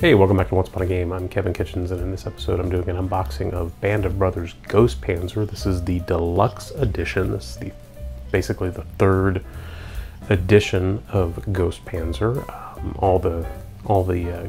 Hey, welcome back to Once Upon a Game. I'm Kevin Kitchens, and in this episode I'm doing an unboxing of Band of Brothers Ghost Panzer. This is the deluxe edition. This is basically the third edition of Ghost Panzer. All the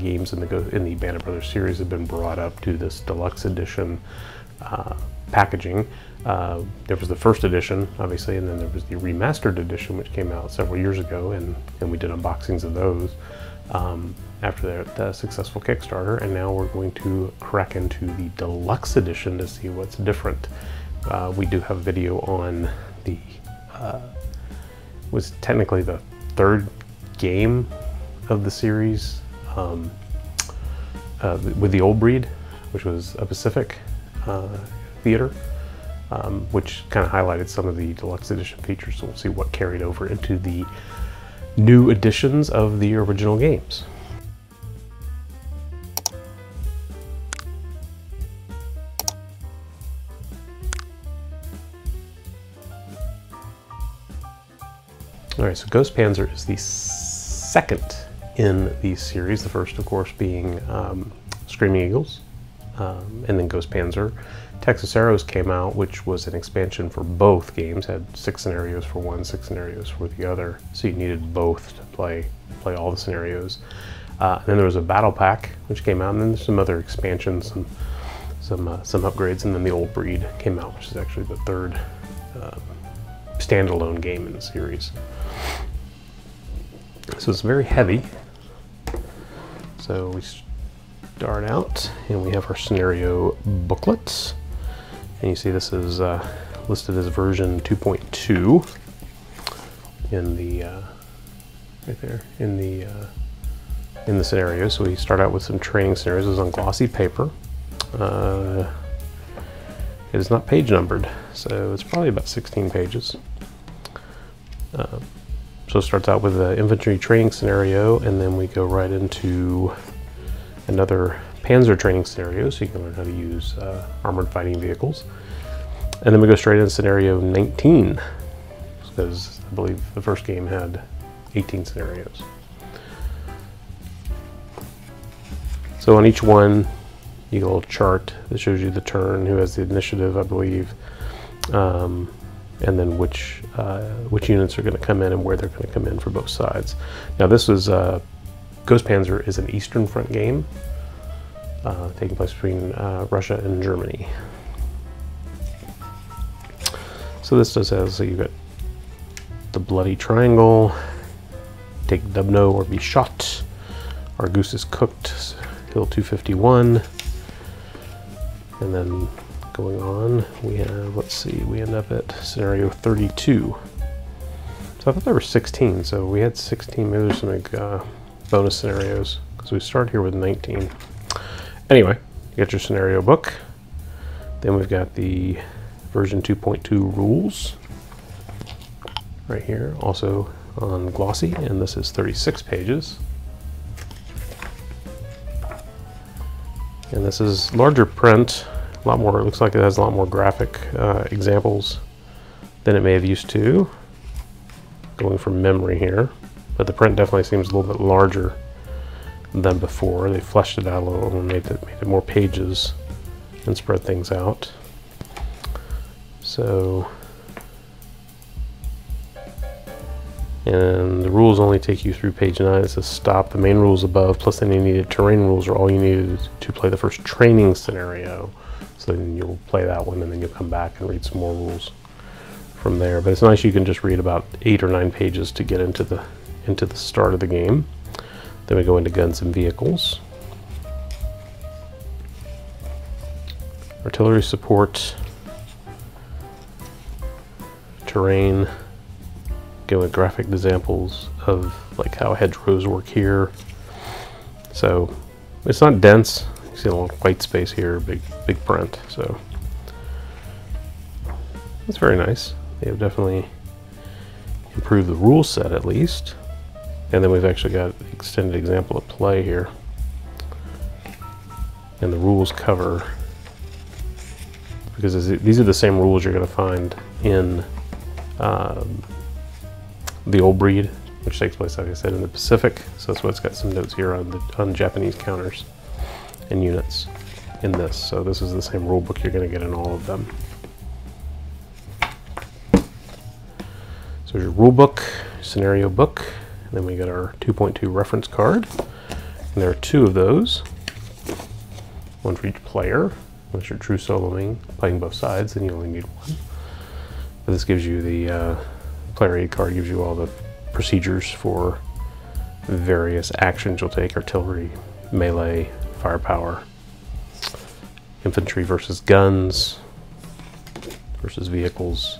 games in the Band of Brothers series have been brought up to this deluxe edition packaging. There was the first edition, obviously, and then there was the remastered edition, which came out several years ago, and we did unboxings of those after the successful Kickstarter, and now we're going to crack into the deluxe edition to see what's different. We do have video on the was technically the third game of the series, with the Old Breed, which was a Pacific theater, which kind of highlighted some of the deluxe edition features, so we'll see what carried over into the new editions of the original games. All right, so Ghost Panzer is the second in the series, the first, of course, being Screaming Eagles, and then Ghost Panzer. Texas Arrows came out, which was an expansion for both games, had 6 scenarios for one, 6 scenarios for the other, so you needed both to play all the scenarios. Then there was a battle pack, which came out, and then there's some other expansions, some upgrades, and then the Old Breed came out, which is actually the third standalone game in the series. So it's very heavy. So we start out, and we have our scenario booklets. And you see this is listed as version 2.2 in the right there in the scenario. So we start out with some training scenarios. This is on glossy paper. It is not page numbered, so it's probably about 16 pages. So it starts out with the infantry training scenario, and then we go right into another panzer training scenario, so you can learn how to use armored fighting vehicles. And then we go straight into scenario 19, because I believe the first game had 18 scenarios. So on each one, you get a little chart that shows you the turn, who has the initiative, I believe, and then which units are going to come in and where they're going to come in for both sides. Now this is Ghost Panzer is an Eastern Front game taking place between Russia and Germany. So this does have, so you've got the bloody triangle, take Dubno or be shot, our goose is cooked, Hill 251, and then going on, we have, let's see, we end up at scenario 32. So I thought there were 16, so we had 16, maybe there's some bonus scenarios, because we start here with 19. Anyway, you got your scenario book, then we've got the version 2.2 rules, right here, also on glossy, and this is 36 pages. And this is larger print, a lot more, it looks like it has a lot more graphic examples than it may have used to, going from memory here, but the print definitely seems a little bit larger than before. They fleshed it out a little and made it more pages and spread things out. So, and the rules only take you through page 9. It says stop. The main rules above, plus any needed terrain rules, are all you needed to play the first training scenario. So then you'll play that one, and then you'll come back and read some more rules from there. But it's nice, you can just read about 8 or 9 pages to get into the start of the game. Then we go into guns and vehicles, artillery support, terrain. Go with graphic examples of like how hedgerows work here. So it's not dense. You see a little white space here, big print. So that's very nice. They have definitely improved the rule set at least. And then we've actually got extended example of play here. And the rules cover, because these are the same rules you're going to find in the Old Breed, which takes place, like I said, in the Pacific. So that's why it's got some notes here on Japanese counters and units in this. So this is the same rule book you're going to get in all of them. So your rule book, scenario book, and then we got our 2.2 reference card. And there are two of those, one for each player. Unless you're true soloing, playing both sides, then you only need one. But this gives you the player aid card, gives you all the procedures for various actions you'll take: artillery, melee, firepower, infantry versus guns versus vehicles,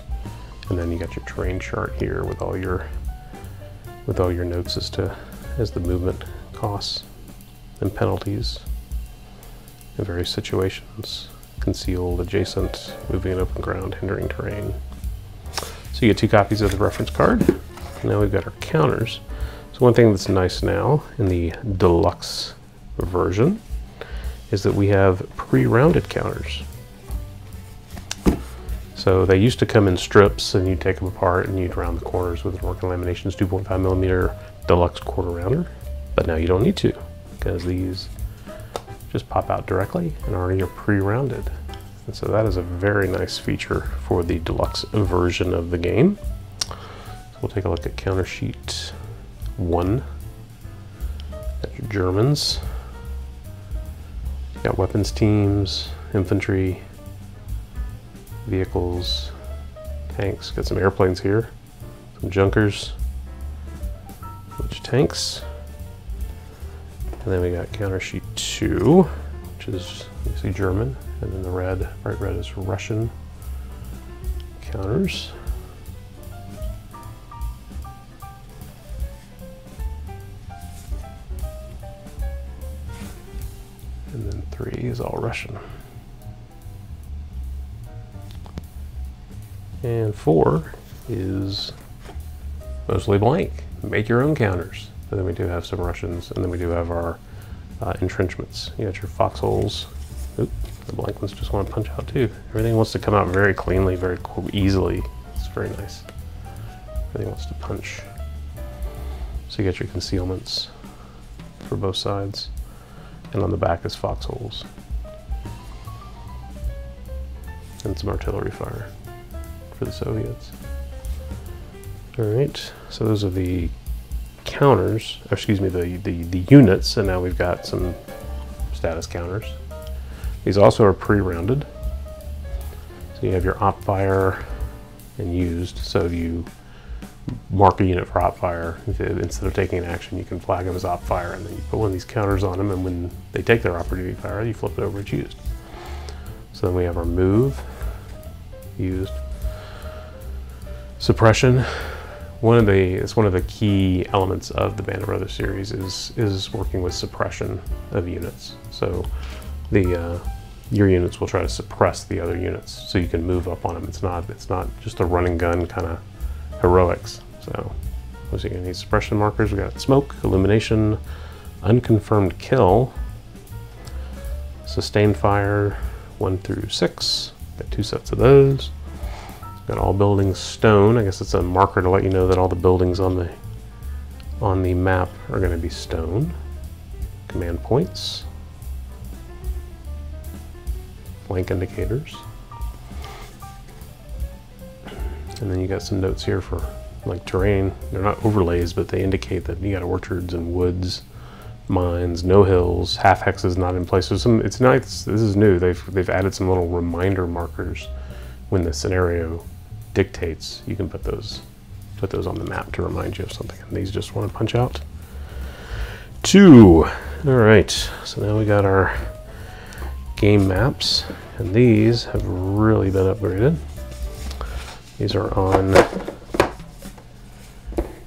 and then you got your terrain chart here with all your notes as to the movement costs and penalties in various situations: concealed, adjacent, moving in open ground, hindering terrain. So you get two copies of the reference card. Now we've got our counters. So one thing that's nice now in the deluxe version is that we have pre-rounded counters. So they used to come in strips and you'd take them apart and you'd round the corners with an Norcan Laminations 2.5 millimeter deluxe quarter rounder. But now you don't need to, because these just pop out directly and already are pre-rounded. And so that is a very nice feature for the deluxe version of the game. So we'll take a look at counter sheet 1. That's your Germans. Got weapons teams, infantry, vehicles, tanks. Got some airplanes here, some Junkers, which tanks. And then we got counter sheet 2, which is, you see, German, and then the red, bright red, is Russian counters. And then 3 is all Russian. And 4 is mostly blank. Make your own counters. And then we do have some Russians, and then we do have our entrenchments. You got your foxholes. Oop, the blank ones just want to punch out too. Everything wants to come out very cleanly, very easily. It's very nice. Everything wants to punch. So you got your concealments for both sides. And on the back is foxholes and some artillery fire for the Soviets. All right, so those are the counters, or excuse me, the units, and now we've got some status counters. These also are pre-rounded. So you have your op fire and used, so you mark a unit for op fire. Instead of taking an action, you can flag them as op fire, and then you put one of these counters on them, and when they take their opportunity fire, you flip it over, it's used. So then we have our move, used, suppression. It's one of the key elements of the Band of Brothers series is working with suppression of units. So your units will try to suppress the other units, so you can move up on them. It's not just a run and gun kind of heroics. So we're going to need suppression markers. We got smoke, illumination, unconfirmed kill, sustained fire 1 through 6. Got 2 sets of those. Got all buildings stone. I guess it's a marker to let you know that all the buildings on the map are going to be stone. Command points, blank indicators. And then you got some notes here for like terrain. They're not overlays, but they indicate that you got orchards and woods, mines, no hills, half hexes not in place. So it's nice. This is new. They've added some little reminder markers when the scenario dictates. You can put those on the map to remind you of something. And these just want to punch out 2. All right. So now we got our game maps, and these have really been upgraded. These are on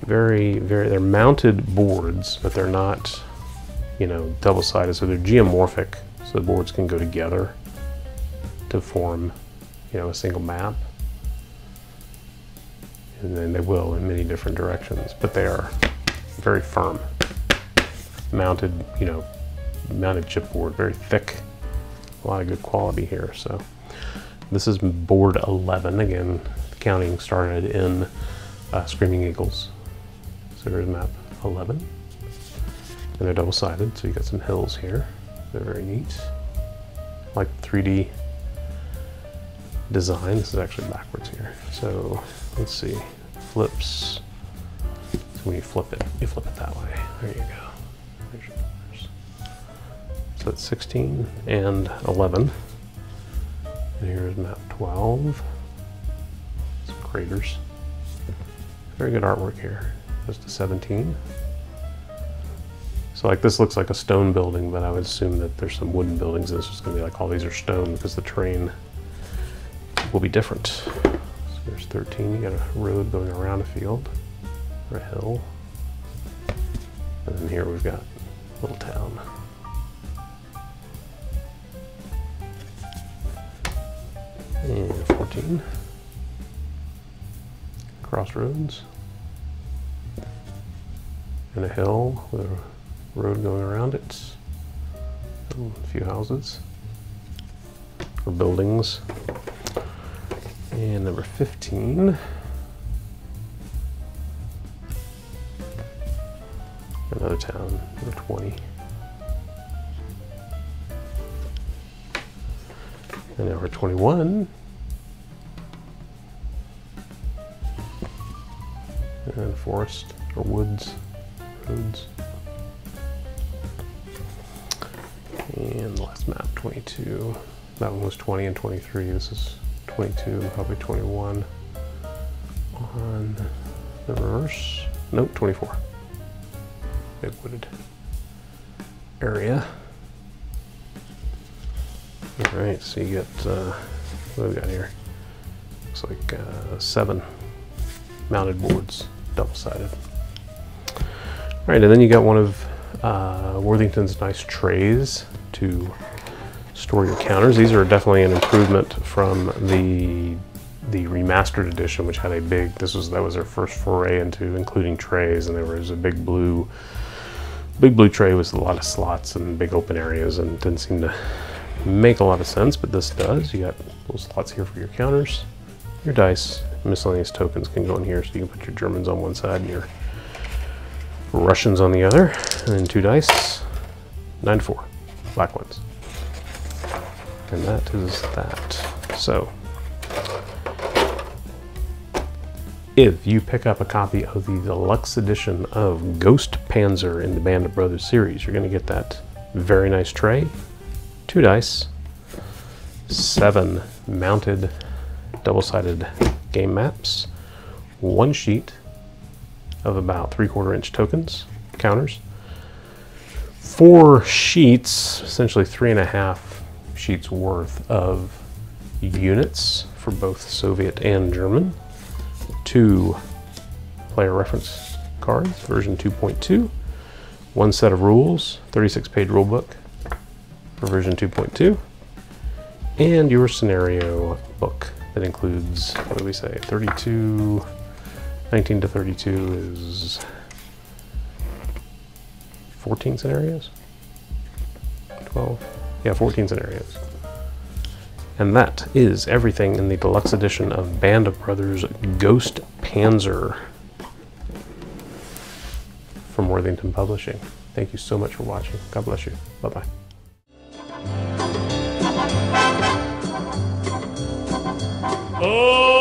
they're mounted boards, but they're not, you know, double-sided, so they're geomorphic, so the boards can go together to form, you know, a single map. And then they will in many different directions, but they are very firm. Mounted, you know, mounted chipboard, very thick, a lot of good quality here. So this is board 11 again. Counting started in Screaming Eagles. So here's map 11. And they're double-sided, so you got some hills here. They're very neat. I like the 3D design. This is actually backwards here. So let's see, flips. So when you flip it that way. There you go. There's your numbers. So that's 16 and 11. And here's map 12. Some craters. Very good artwork here. Goes to 17. So like this looks like a stone building, but I would assume that there's some wooden buildings and it's just gonna be like all these are stone because the terrain will be different. So there's 13, you got a road going around a field or a hill. And then here we've got a little town. And 14. Crossroads. And a hill with a road going around it. A few houses or buildings. And number 15. Another town, number 20. And number 21. And forest or woods, roads. And the last map, 22. That one was 20 and 23. This is 22 and probably 21 on the reverse. Nope, 24. Big wooded area. All right, so you get, what do we got here? Looks like 7 mounted boards, double-sided. All right, and then you got one of Worthington's nice trays to store your counters. These are definitely an improvement from the remastered edition, which had a big, that was their first foray into including trays, and there was a big blue tray with a lot of slots and big open areas, and didn't seem to make a lot of sense, but this does. You got little slots here for your counters, your dice, miscellaneous tokens can go in here, so you can put your Germans on one side and your Russians on the other, and then 2 dice, 9-4, black ones. And that is that. So, if you pick up a copy of the deluxe edition of Ghost Panzer in the Band of Brothers series, you're going to get that very nice tray, 2 dice, 7 mounted double-sided game maps, 1 sheet of about 3/4-inch tokens, counters, 4 sheets, essentially 3.5 sheets worth of units for both Soviet and German, 2 player reference cards, version 2.2, 1 set of rules, 36-page rule book for version 2.2, and your scenario book that includes, what do we say, 32, 19 to 32 is 14 scenarios? 12? Yeah, 14 scenarios. And that is everything in the deluxe edition of Band of Brothers Ghost Panzer from Worthington Publishing. Thank you so much for watching. God bless you. Bye-bye. Oh!